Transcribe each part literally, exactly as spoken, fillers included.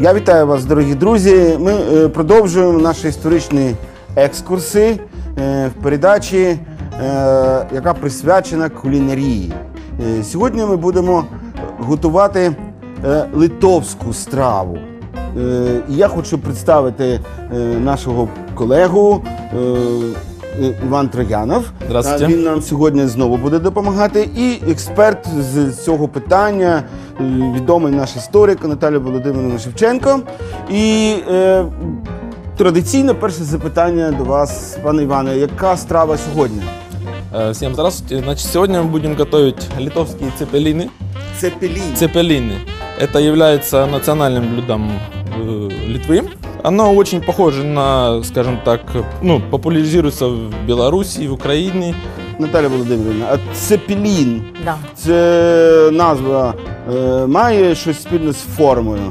Я вітаю вас, дорогі друзі. Ми продовжуємо наші історичні екскурси в передачі, яка присвячена кулінарії. Сьогодні ми будемо готувати литовську страву. І я хочу представити нашого колегу Іван Троянов. Він нам сьогодні знову буде допомагати. І експерт з цього питання, відомий наш історик Наталія Володимировна Шевченко. І е, традиційно перше запитання до вас, пане Іване, яка страва сьогодні? Всім здравствуйте. Значить, сьогодні ми будемо готувати литовські цепеліни. Цепеліни. Цепеліни. Це є національним блюдом Литвы. Оно очень похоже на, скажем так, ну, популяризируется в Беларуси, в Украине. Наталія Володимирівна, а цепелін, да. Це назва е, має щось спільне з формою?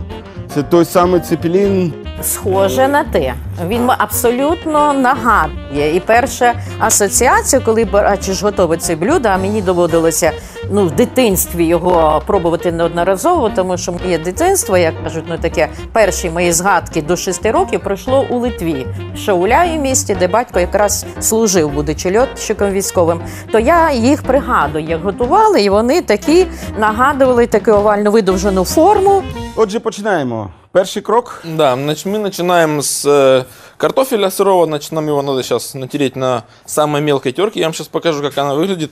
Це той самий цепелін? Схоже на те. Він абсолютно нагадує. І перша асоціація, коли бачиш готове це блюдо, а мені доводилося ну, в дитинстві його пробувати неодноразово, тому що моє дитинство, як кажуть, ну таке, перші мої згадки до шести років пройшло у Литві. Шауляю в місті, де батько якраз служив, будучи льотчиком військовим, то я їх пригадую, як готували, і вони такі нагадували таку овальну видовжену форму. Отже, починаємо. Перший крок? Да, мы начинаем с картофеля сырого, значит, нам его надо сейчас натереть на самой мелкой терке. Я вам сейчас покажу, как она выглядит.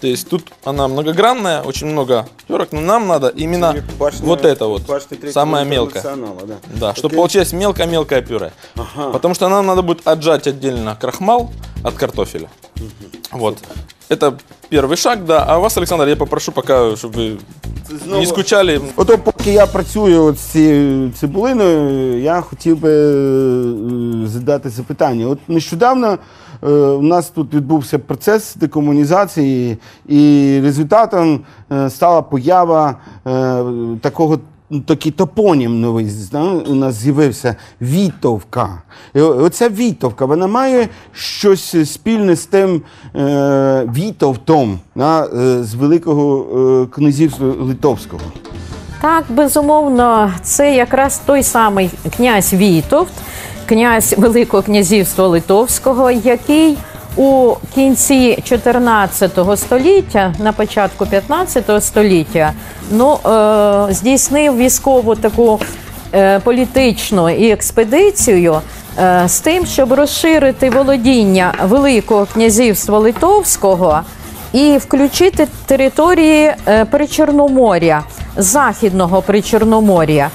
То есть тут она многогранная, очень много терок, но нам надо именно башня, вот это вот, самая мелкая. Да, да чтобы получилось мелкое-мелкое пюре. Ага. Потому что нам надо будет отжать отдельно крахмал от картофеля. Угу. Вот. Это первый шаг, да. А вас, Олександр, я попрошу пока, щоб ви знову не скучали. Ото, поки я працюю з цією цибулиною, я хотів би задати запитання. От нещодавно е, у нас тут відбувся процес декомунізації, і результатом е, стала поява е, такого такий топонім новий у нас з'явився – Вітовка. І оця Вітовка, вона має щось спільне з тим е, Вітовтом на, е, з Великого е, князівства Литовського. Так, безумовно, це якраз той самий князь Вітовт, князь Великого князівства Литовського, який у кінці чотирнадцятого століття, на початку п'ятнадцятого століття, ну, е, здійснив військову таку е, політичну і експедицію е, з тим, щоб розширити володіння Великого князівства Литовського і включити території е, Причорномор'я, Західного Причорномор'я.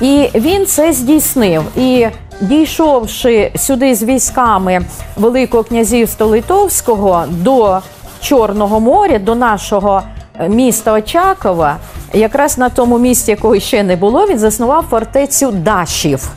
І він це здійснив. І дійшовши сюди з військами Великого князівства Литовського до Чорного моря, до нашого міста Очакова, якраз на тому місці, якого ще не було, він заснував фортецю Дашів,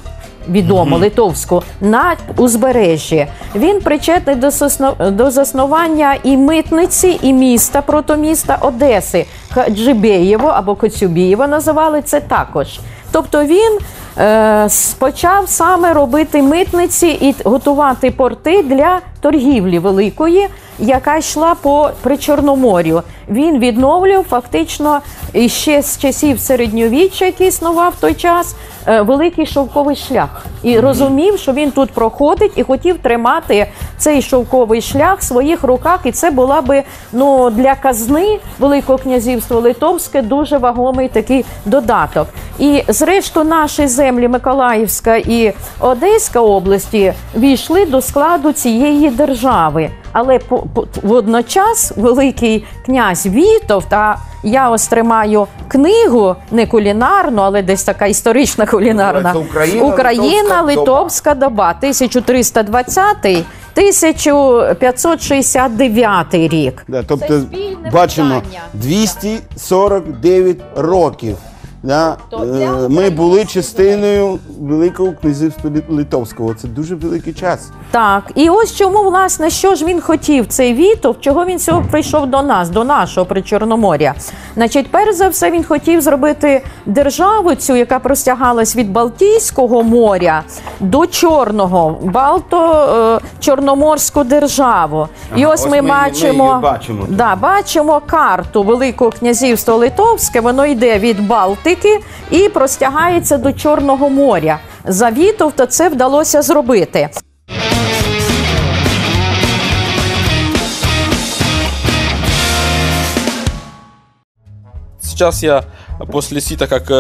відому mm-hmm. литовську, на узбережжі. Він причетний до, сосно... до заснування і митниці, і міста, протоміста Одеси. Джибєєво або Коцюбєєво називали це також. Тобто він е, почав саме робити митниці і готувати порти для торгівлі великої, яка йшла по Причорномор'ю. Він відновлював фактично ще з часів середньовіччя, який існував в той час, е, великий шовковий шлях. І розумів, що він тут проходить і хотів тримати цей шовковий шлях в своїх руках. І це була би ну, для казни Великого князівства Литовське дуже вагомий такий додаток. І зрештою наші землі Миколаївська і Одеська області війшли до складу цієї держави. Але по, по, водночас Великий князь Вітовт, та я ось тримаю книгу, не кулінарну, але десь така історична кулінарна. Україна, Україна Литовська доба, тисяча триста двадцятий - тисяча п'ятсот шістдесят дев'ятий рік. Да, тобто, бачимо, двісті сорок дев'ять років. Да, ми були частиною Великого князівства Литовського. Це дуже великий час. Так, і ось чому, власне, що ж він хотів, цей Вітовт, чого він цього прийшов до нас, до нашого Причорномор'я. Значить, перш за все, він хотів зробити державу цю, яка простягалась від Балтійського моря до Чорного, Балто-Чорноморську державу. І ага, ось, ось ми, ми, бачимо, ми бачимо, да, бачимо карту Великого князівства Литовське, воно йде від Балтики і простягається до Чорного моря. За Вітовта це вдалося зробити. Сейчас я после сита, как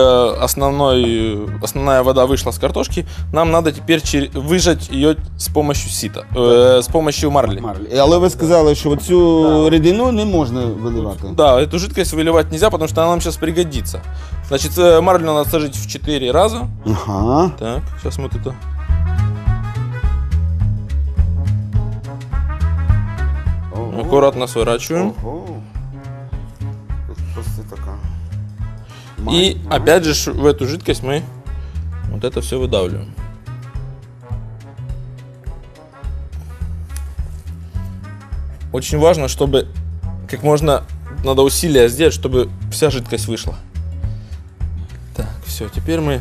основной, основная вода вышла с картошки, нам надо теперь выжать ее с помощью сита, э, с помощью марли. Але вы сказали, что вот всю рідину не можно выливать. Да, эту жидкость выливать нельзя, потому что она нам сейчас пригодится. Значит, марлю надо сажать в четыре раза. Ага. Так, сейчас мы тут... Ого. Аккуратно сворачиваем. Ого. И опять же в эту жидкость мы вот это все выдавливаем. Очень важно, чтобы как можно надо усилия сделать, чтобы вся жидкость вышла. Так, все, теперь мы,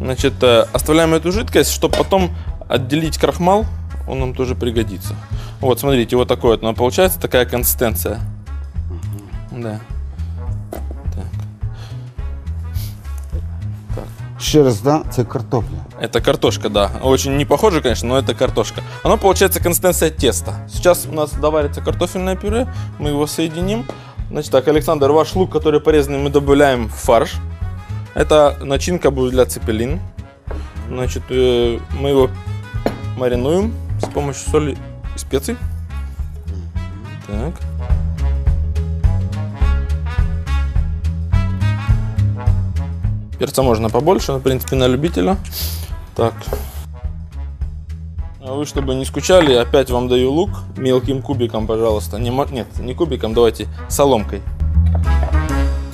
значит, оставляем эту жидкость, чтобы потом отделить крахмал, он нам тоже пригодится. Вот, смотрите, вот такое вот у нас получается, такая консистенция. Да. Еще раз, да, это картопля. Это картошка, да. Очень не похоже, конечно, но это картошка. Оно получается консистенция теста. Сейчас у нас доварится картофельное пюре, мы его соединим. Значит так, Александр, ваш лук, который порезанный, мы добавляем в фарш. Это начинка будет для цепелин. Значит, мы его маринуем с помощью соли и специй. Так. Перца можно побольше, в принципе, на любителя. Так. А вы, чтобы не скучали, опять вам даю лук. Мелким кубиком, пожалуйста. Не, нет, не кубиком, давайте соломкой.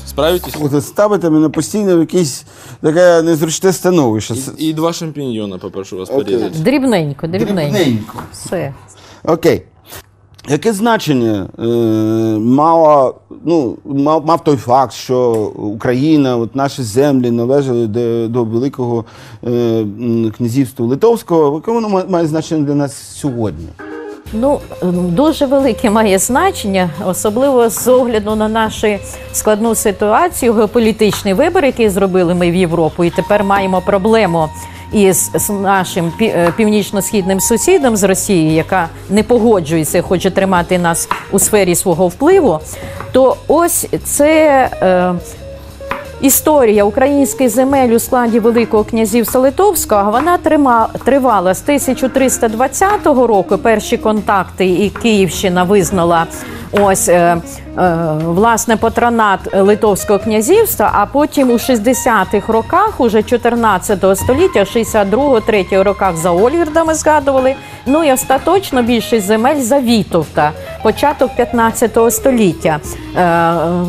Справитесь? Ставите меня постоянно в якесь таке незручне становище. И, и два шампиньона попрошу вас порезать. Дрібненько, дрібненько. Дрібненько. Все. Окей. Яке значення е, мала, ну, мав, мав той факт, що Україна, от наші землі належали до, до Великого е, князівства Литовського? Яке воно має значення для нас сьогодні? Ну, дуже велике має значення, особливо з огляду на нашу складну ситуацію, геополітичний вибір, який зробили ми в Європу, і тепер маємо проблему із нашим північно-східним сусідом з Росії, яка не погоджується, хоче тримати нас у сфері свого впливу, то ось це е, історія українських земель у складі Великого князівства Литовського, вона трима, тривала з тисяча триста двадцятого року, перші контакти і Київщина визнала ось е, власне патронат Литовського князівства, а потім у шістдесятих роках, уже чотирнадцятого століття, шістдесят другого, третього роках за Ольгірдами згадували, ну і остаточно більшість земель за Вітовта, початок п'ятнадцятого століття, е,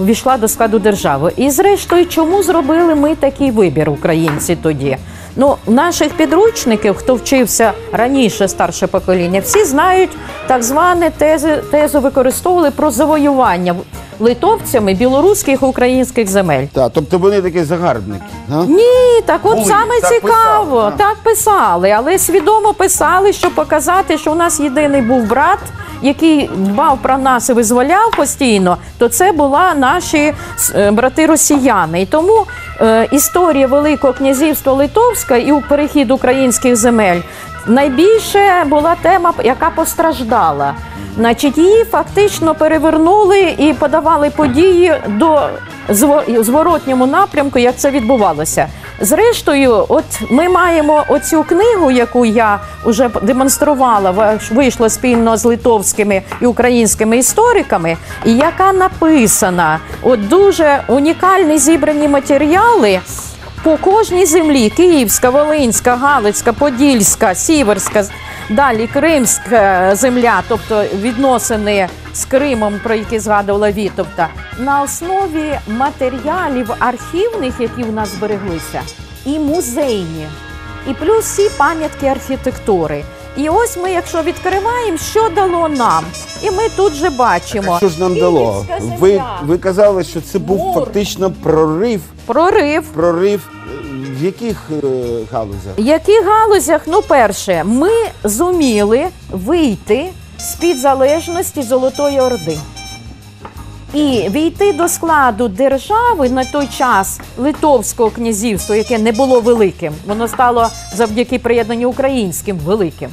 війшла до складу держави. І зрештою, чому зробили ми такий вибір, українці, тоді? Ну, наших підручників, хто вчився раніше, старше покоління, всі знають, так зване тези, тезу використовували про завоювання литовцями білоруських і українських земель. Так, тобто вони такі загарбники, а? Ні, так от Ой, саме так цікаво, писали, так писали, але свідомо писали, щоб показати, що у нас єдиний був брат, який дбав про нас і визволяв постійно, то це були наші брати-росіяни. І тому е, історія Великого князівства Литовська і перехід українських земель найбільше була тема, яка постраждала. Значить, її фактично перевернули і подавали події до зворотньому напрямку, як це відбувалося. Зрештою, от ми маємо оцю книгу, яку я вже демонструвала, вийшла спільно з литовськими і українськими істориками, і яка написана. От дуже унікальні зібрані матеріали по кожній землі: Київська, Волинська, Галицька, Подільська, Сіверська, далі Кримська земля, тобто відносини з Кримом, про які згадувала Вітовта, на основі матеріалів архівних, які в нас збереглися, і музейні, і плюс всі пам'ятки архітектури. І ось ми, якщо відкриваємо, що дало нам. І ми тут же бачимо. А що ж нам дало? Ви, ви казали, що це був Мур. фактично прорив. Прорив. Прорив. В яких е, галузях? В яких галузях? Ну, перше, ми зуміли вийти з-під залежності Золотої Орди. І війти до складу держави на той час Литовського князівства, яке не було великим, воно стало завдяки приєднанню українським великим.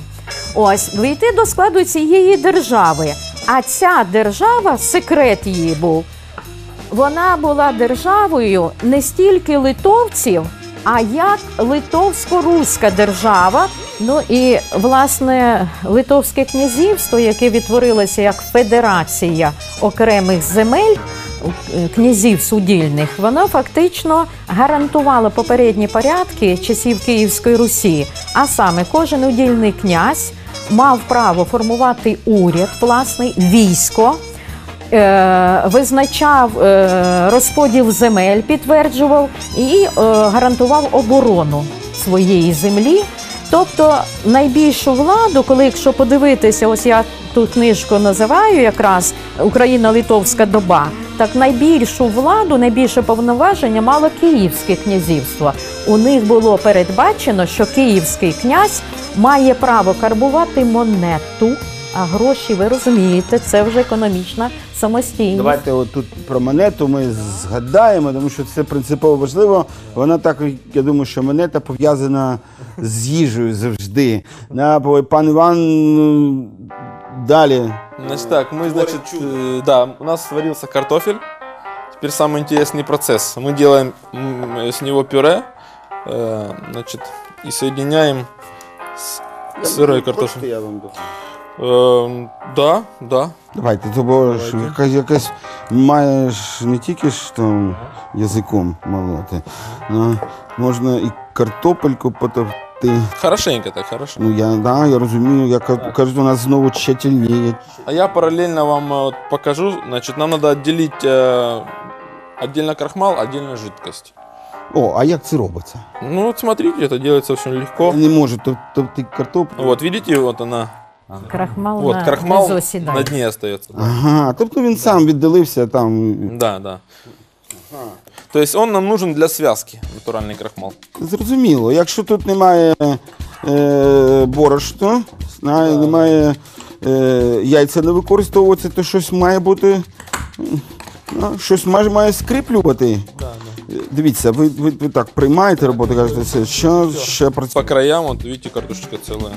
Ось, війти до складу цієї держави. А ця держава, секрет її був, вона була державою не стільки литовців, а як литовсько-руська держава. Ну і, власне, Литовське князівство, яке відтворилося як федерація окремих земель, князів судільних, воно фактично гарантувало попередні порядки часів Київської Русі. А саме, кожен удільний князь мав право формувати уряд, власний, військо, визначав розподіл земель, підтверджував і гарантував оборону своєї землі. Тобто найбільшу владу, коли, якщо подивитися, ось я ту книжку називаю якраз «Україна-Литовська доба», так найбільшу владу, найбільше повноваження мало Київське князівство. У них було передбачено, що Київський князь має право карбувати монету, а гроші, ви розумієте, це вже економічна самостійність. Давайте отут про монету ми згадаємо, тому що це принципово важливо. Вона так, я думаю, що монета пов'язана з їжею завжди. На, пан Іван, далі. Значить так, ми, значить, э, да, у нас сварився картофель. Тепер самый интересный процесс. Мы делаем с него пюре, э, значит, и соединяем с сырой картофелем. Е, да, да. Давайте, то бо ж якась, якась маєш не тільки ж там язиком молоти, а можна і картопельку потовти. Хорошенько так, хорошо. Ну я, да, я розумію, я кажу, у нас знову тщательніє. А я паралельно вам покажу, значить, нам треба відділити віддільно крахмал, віддільно жидкість. О, а як це робиться? Ну, от смотрите, це робиться дуже легко. Не можу, то, то ти картоплю. От, бачите, от вона. Крахмал, вот, на, крахмал на дні остається. Ага, тобто він сам віддалився там. Да, да. Ага. Тобто він нам нужен для зв'язки, натуральний крахмал. Зрозуміло. Якщо тут немає е, борошна, да. немає е, яйця не використовується, то щось має бути, ну, щось має, має скріплювати. Да, да. Дивіться, ви, ви, ви так приймаєте роботу, кажете, що все. Ще працює. По краям, от, бачите, картошечка ціла.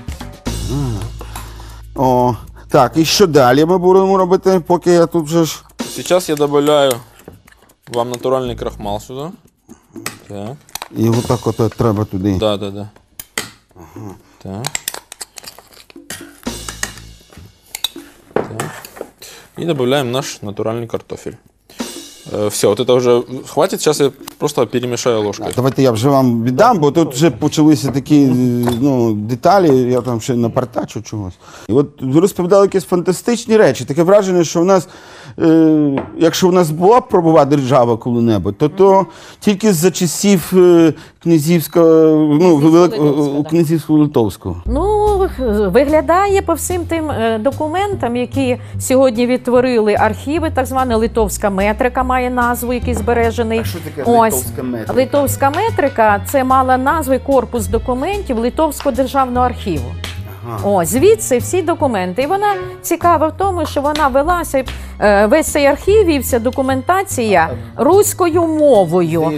О, так, і що далі ми будемо робити, поки я тут же ж... Зараз я додаю вам натуральний крахмал сюди. Так. І отак от треба туди. Да, да, да. Ага. Так. Так. І додаємо наш натуральний картофель. Все, вот это уже хватит, сейчас я просто перемешаю ложкой. Давайте я вже вам віддам, бо тут вже почалися такі, ну, деталі, я там ще напартачу чогось. І от ви розповідали якісь фантастичні речі, таке враження, що в нас, е, якщо в нас була б правова держава коли-небудь, то, то тільки за часів е, князівського, ну, великого князівського Литовського. Ну, виглядає по всім тим документам, які сьогодні відтворили архіви, так звана Литовська метрика, має назву, який збережений. А що таке Литовська метрика? Литовська метрика – це мала назву корпус документів Литовського державного архіву. Ага. О, звідси всі документи. І вона цікава в тому, що вона велася, весь цей архів і вся документація руською мовою.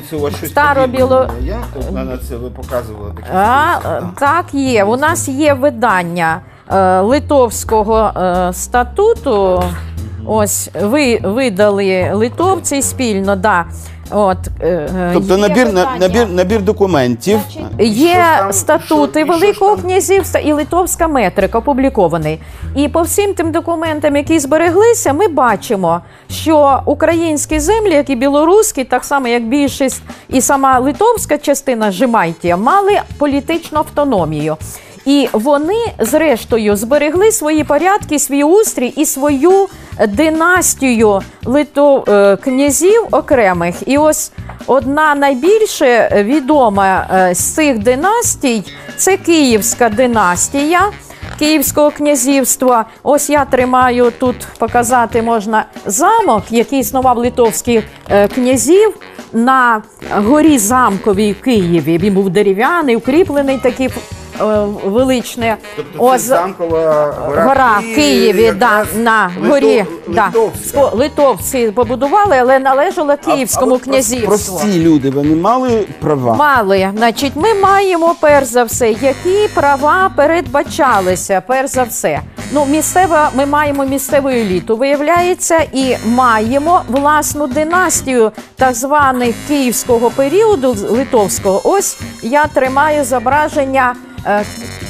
Старобіло... Я тут на це ви показували. Такі а, так є. У нас є видання Литовського статуту. Ось, ви видали литовці спільно, да. От, е, тобто набір, набір, набір документів. Значить, є там, статути що, Великого що князівства і Литовська метрика опублікований. І по всім тим документам, які збереглися, ми бачимо, що українські землі, як і білоруські, так само як більшість і сама литовська частина Жимайтія, мали політичну автономію. І вони, зрештою, зберегли свої порядки, свій устрій і свою династію литов... князів окремих. І ось одна найбільше відома з цих династій – це Київська династія. Київського князівства. Ось я тримаю, тут показати можна замок, який існував литовських князів на горі Замковій в Києві. Він був дерев'яний, укріплений такий величне. Тобто ось Замкова гора, гора в Києві, да, на Литов... горі. Литовці. Да. Литовці побудували, але належало Київському а, а князівству. Прості люди, вони мали права? Мали. Значить, ми маємо, перш за все, які права передбачалися, перш за все. Ну, місцева, ми маємо місцеву еліту, виявляється, і маємо власну династію так званих київського періоду, литовського. Ось я тримаю зображення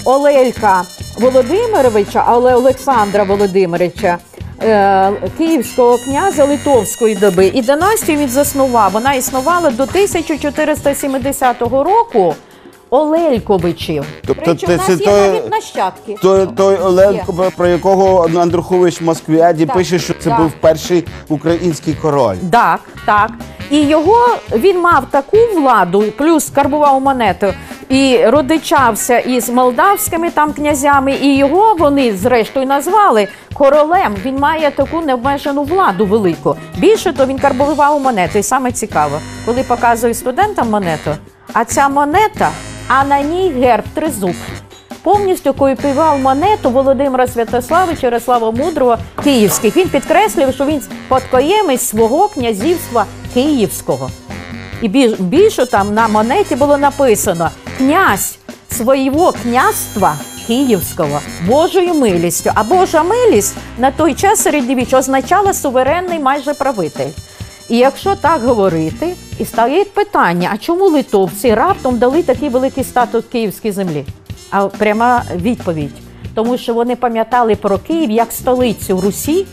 Олелька Володимировича, але Олександра Володимировича, київського князя литовської доби. І династію він заснував. Вона існувала до тисяча чотириста сімдесятого року. Олельковичів. Тобто, причому в нас є той, навіть нащадки. Той, той Олелько, про якого Андрухович в Москвіаді так, пише, що це так. був перший український король. Так, так. І його, він мав таку владу, плюс карбував монету, і родичався із молдавськими там князями, і його вони зрештою назвали королем. Він має таку необмежену владу велику. Більше то він карбував монету. І саме цікаво, коли показую студентам монету, а ця монета... а на ній герб тризуб. Повністю копіював монету Володимира Святославича, Ярослава Мудрого київських. Він підкреслив, що він спадкоємець свого князівства київського. І більше там на монеті було написано «Князь свого князства київського Божою милістю». А Божа милість на той час середньовіччя означала суверенний майже правитель. І якщо так говорити, і стає питання, а чому литовці раптом дали такий великий статус київській землі? А пряма відповідь. Тому що вони пам'ятали про Київ як столицю Русі,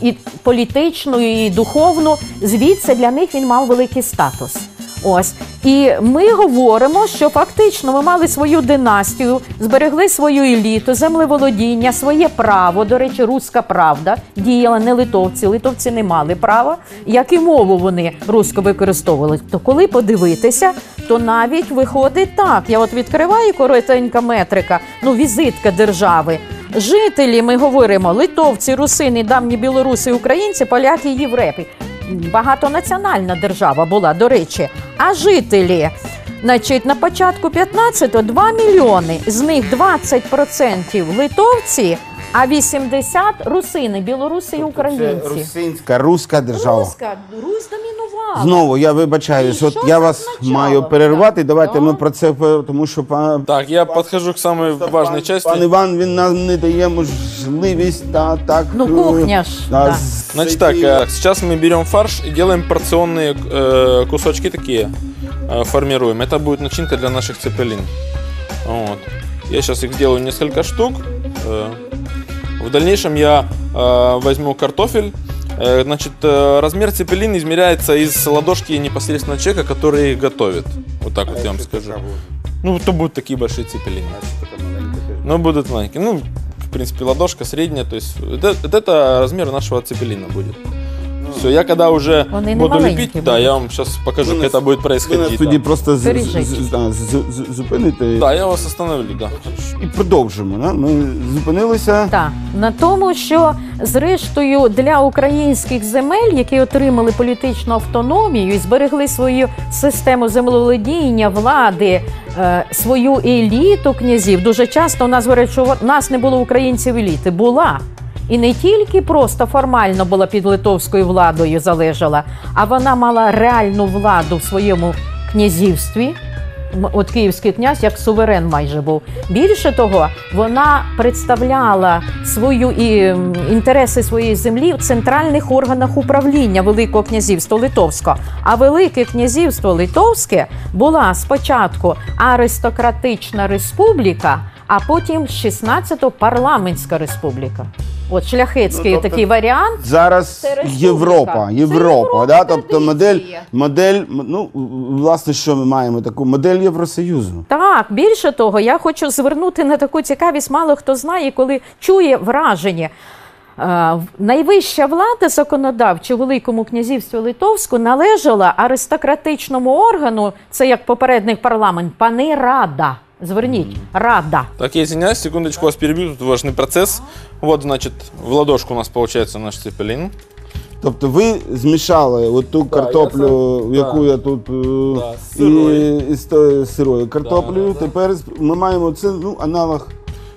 і політичну, і духовну. Звідси для них він мав великий статус. Ось. І ми говоримо, що фактично ми мали свою династію, зберегли свою еліту, землеволодіння, своє право. До речі, Руська Правда діяла, не литовці. Литовці не мали права, як і мову вони руську використовували. То коли подивитися, то навіть виходить так. Я от відкриваю коротенька метрика, ну візитка держави. Жителі, ми говоримо, литовці, русини, давні білоруси, українці, поляки і євреї. Багатонаціональна держава була, до речі. А жителі, значить, на початку п'ятнадцятого два мільйони, з них двадцять відсотків литовці, а вісімдесят відсотків русини, білоруси і українці. Це русинська, руська держава. Руська, Русь домінувала. Знову, я вибачаюсь, от я вас означало? маю перервати, так. давайте так. ми про це, тому що... Пан, так, я пан, підходжу к самій важній часті. Пан Іван, він нам не дає можливість, та, так... Ну, кухня ж, да. Да. Значит так, сейчас мы берем фарш и делаем порционные э, кусочки такие, э, формируем. Это будет начинка для наших цепелин. Вот. Я сейчас их сделаю несколько штук. В дальнейшем я э, возьму картофель. Э, значит, э, размер цепелин измеряется из ладошки непосредственно человека, который их готовит. Вот так а вот я вам скажу. Ну, то будут такие большие цепелины. Ну, будут маленькие. Ну, в принципе, ладошка средняя, то есть это, это размер нашего цепелина будет. Все, я когда уже буду лепить, да, я вам сейчас покажу, как это будет происходить. Вы просто зупините. Да, я вас остановлю, да. І продовжимо, да? Ми зупинилися. Так, на тому, що зрештою для українських земель, які отримали політичну автономію і зберегли свою систему землеволодіння, влади, свою еліту князів, дуже часто у нас говорять, що у нас не було українців еліти. Була. І не тільки просто формально була під литовською владою залежала, а вона мала реальну владу в своєму князівстві. От київський князь як суверен майже був. Більше того, вона представляла свою і інтереси своєї землі в центральних органах управління Великого князівства Литовського. А Велике князівство Литовське була спочатку аристократична республіка, а потім з шістнадцятого парламентська республіка. От шляхетський ну, тобто, такий варіант. Зараз Європа, Європа, да? Тобто модель, модель, ну, власне, що ми маємо, таку модель Євросоюзу. Так, більше того, я хочу звернути на таку цікавість, мало хто знає, коли чує враження. Е, найвища влада законодавча у Великому князівстві Литовську належала аристократичному органу, це як попередник парламент, панирада. Зверніть, рада. Так, я извиняюсь, секундочку, вас перебью, тут важный процесс. Вот, значит, в ладошку у нас получается наш цепелін. Тобто ви змішали оту картоплю, яку я тут, із сирою картоплею, тепер ми маємо це, ну, аналог.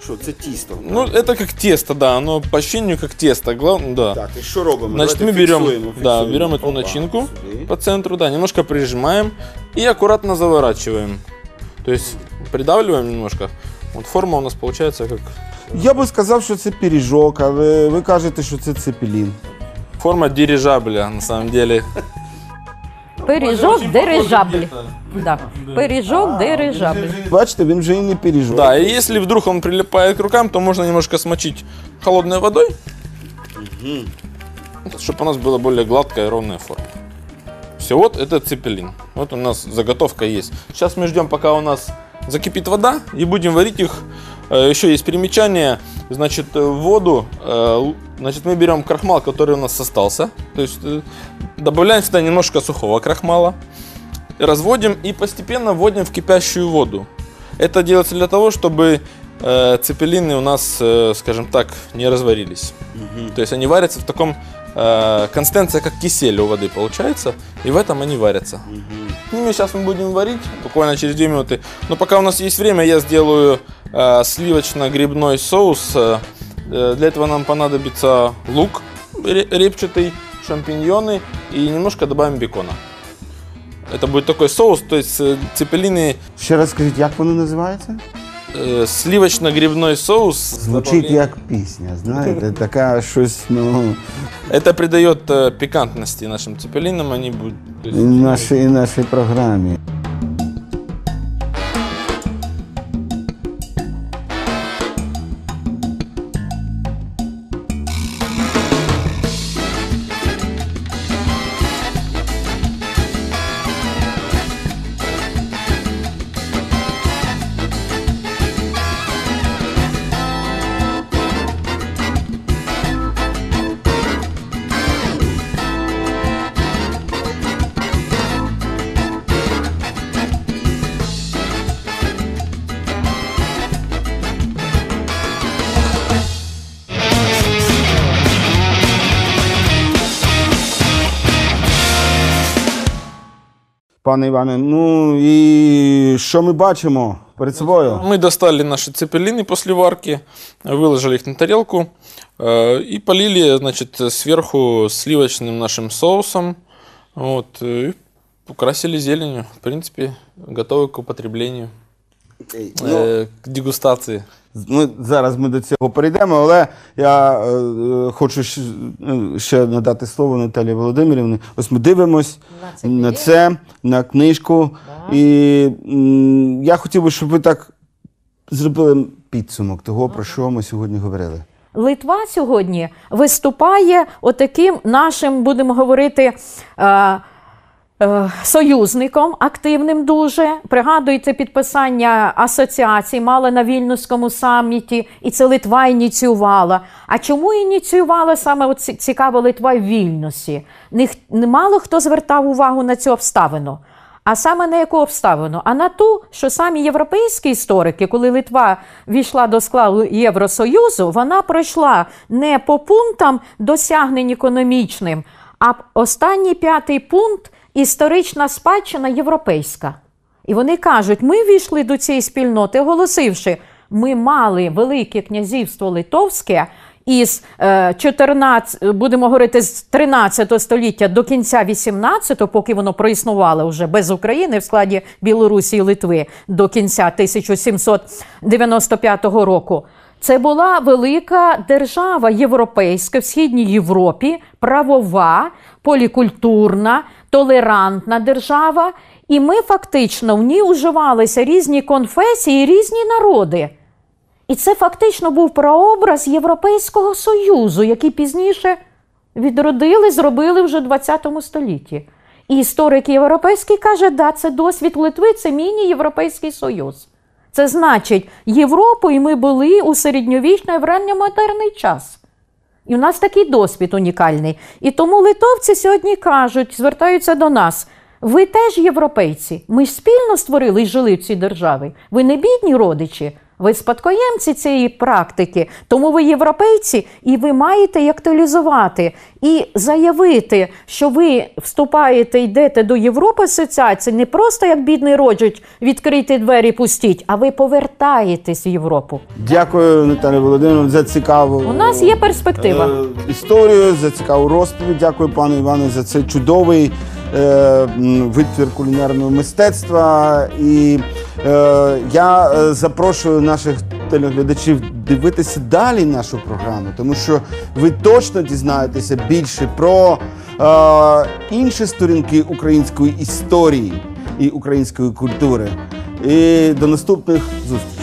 Що, це тісто? Ну, это как тесто, да, оно по ощущению как тесто, главное, да. Так, і що робимо? Значить, ми берем эту начинку по центру, да, немножко прижимаем и аккуратно заворачиваем. То есть придавливаем немножко. Вот форма у нас получается как... Я бы сказал, что это пирожок, а вы, вы кажете, что это цепелін. Форма дирижабля, на самом деле. Пирожок дирижабль. Да. Пирожок дирижабль. Бачите, он уже и не пирожок. Да, и если вдруг он прилипает к рукам, то можно немножко смочить холодной водой, угу, чтобы у нас была более гладкая и ровная форма. Все, вот это цепелін. Вот у нас заготовка есть. Сейчас мы ждем, пока у нас закипит вода, и будем варить их. Еще есть примечание. Значит, воду, значит, мы берем крахмал, который у нас остался. То есть добавляем сюда немножко сухого крахмала, разводим и постепенно вводим в кипящую воду. Это делается для того, чтобы цепелины у нас, скажем так, не разварились. Угу. То есть они варятся в таком... консистенция как кисель у воды получается, и в этом они варятся. С ними сейчас мы будем варить буквально через две минуты. Но пока у нас есть время, я сделаю э, сливочно-грибной соус. Э, для этого нам понадобится лук репчатый, шампиньоны и немножко добавим бекона. Это будет такой соус, то есть цепелины... Еще раз скажите, как он называется? Сливочно-грибной соус. Звучит как песня, знаете, такая шусь, ну... Это придает пикантности нашим цепелинам, они будут... И нашей, и нашей программе. Пане Іване, ну і що ми бачимо перед собою? Ми достали наші цепеліни після варки, виложили їх на тарілку і полили, значить, зверху сливочним нашим соусом, от, і украсили зеленью. В принципі, готові к употреблению, к дегустації. Ну, зараз ми до цього перейдемо, але я е, хочу ще, ще надати слово Наталії Володимирівні. Ось ми дивимось на, на це, на книжку. Да. І м, я хотів би, щоб ви так зробили підсумок того, про що ми сьогодні говорили. Литва сьогодні виступає отаким нашим, будемо говорити, е, союзником активним дуже. Пригадуйте підписання асоціацій, мала на Вільнюському саміті, і це Литва ініціювала. А чому ініціювала саме от цікаво Литва в Вільнюсі? Мало хто звертав увагу на цю обставину. А саме на яку обставину? А на ту, що самі європейські історики, коли Литва війшла до складу Євросоюзу, вона пройшла не по пунктам досягнень економічним, а останній п'ятий пункт історична спадщина європейська. І вони кажуть, ми війшли до цієї спільноти, оголосивши, ми мали Велике князівство Литовське із чотирнадцятого, будемо говорити, з тринадцятого століття до кінця вісімнадцятого, поки воно проіснувало вже без України в складі Білорусі і Литви до кінця тисяча сімсот дев'яносто п'ятого року. Це була велика держава європейська в Східній Європі, правова, полікультурна, толерантна держава. І ми фактично в ній уживалися різні конфесії, різні народи. І це фактично був прообраз Європейського Союзу, який пізніше відродили, зробили вже в двадцятому столітті. І історики європейські кажуть, да, це досвід Литви, це міні-Європейський Союз. Це значить, Європу і ми були у середньовічний і ранньомодерний час. І у нас такий досвід унікальний. І тому литовці сьогодні кажуть, звертаються до нас, Ви теж європейці, ми ж спільно створили і жили в цій державі. Ви не бідні родичі, ви спадкоємці цієї практики, тому ви європейці і ви маєте актуалізувати і заявити, що ви вступаєте, йдете до Європи асоціації, не просто як бідний родич, відкрити двері, пустіть, а ви повертаєтесь в Європу. Дякую, Наталія Володимировна, за цікаву... У нас є перспектива. Е, ...історію, за цікаву розповідь. Дякую, пану Івану, за цей чудовий е, витвір кулінарного мистецтва. І е, я запрошую наших телеглядачів дивитися далі нашу програму, тому що ви точно дізнаєтеся більше про е, інші сторінки української історії і української культури. І до наступних зустрічей.